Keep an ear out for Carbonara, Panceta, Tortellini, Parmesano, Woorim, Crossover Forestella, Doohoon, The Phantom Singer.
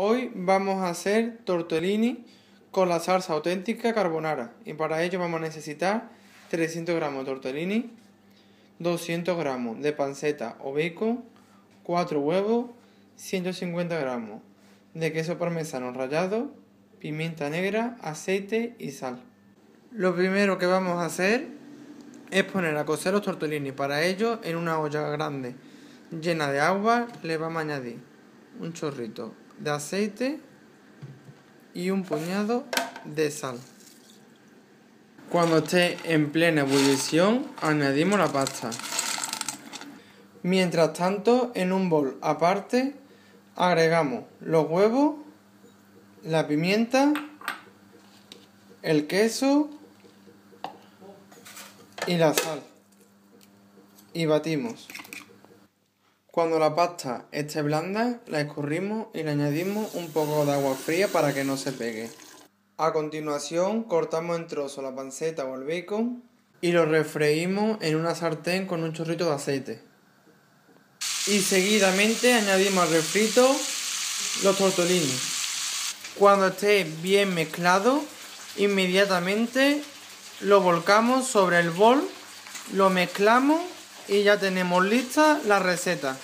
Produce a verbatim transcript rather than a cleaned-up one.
Hoy vamos a hacer tortellini con la salsa auténtica carbonara, y para ello vamos a necesitar trescientos gramos de tortellini, doscientos gramos de panceta o bacon, cuatro huevos, ciento cincuenta gramos de queso parmesano rallado, pimienta negra, aceite y sal. Lo primero que vamos a hacer es poner a cocer los tortellini. Para ello, en una olla grande llena de agua, le vamos a añadir un chorrito de aceite y un puñado de sal. Cuando esté en plena ebullición, añadimos la pasta. Mientras tanto, en un bol aparte, agregamos los huevos, la pimienta, el queso y la sal, y batimos. Cuando la pasta esté blanda, la escurrimos y le añadimos un poco de agua fría para que no se pegue. A continuación, cortamos en trozos la panceta o el bacon y lo refreímos en una sartén con un chorrito de aceite. Y seguidamente añadimos al refrito los tortellini. Cuando esté bien mezclado, inmediatamente lo volcamos sobre el bol, lo mezclamos y ya tenemos lista la receta.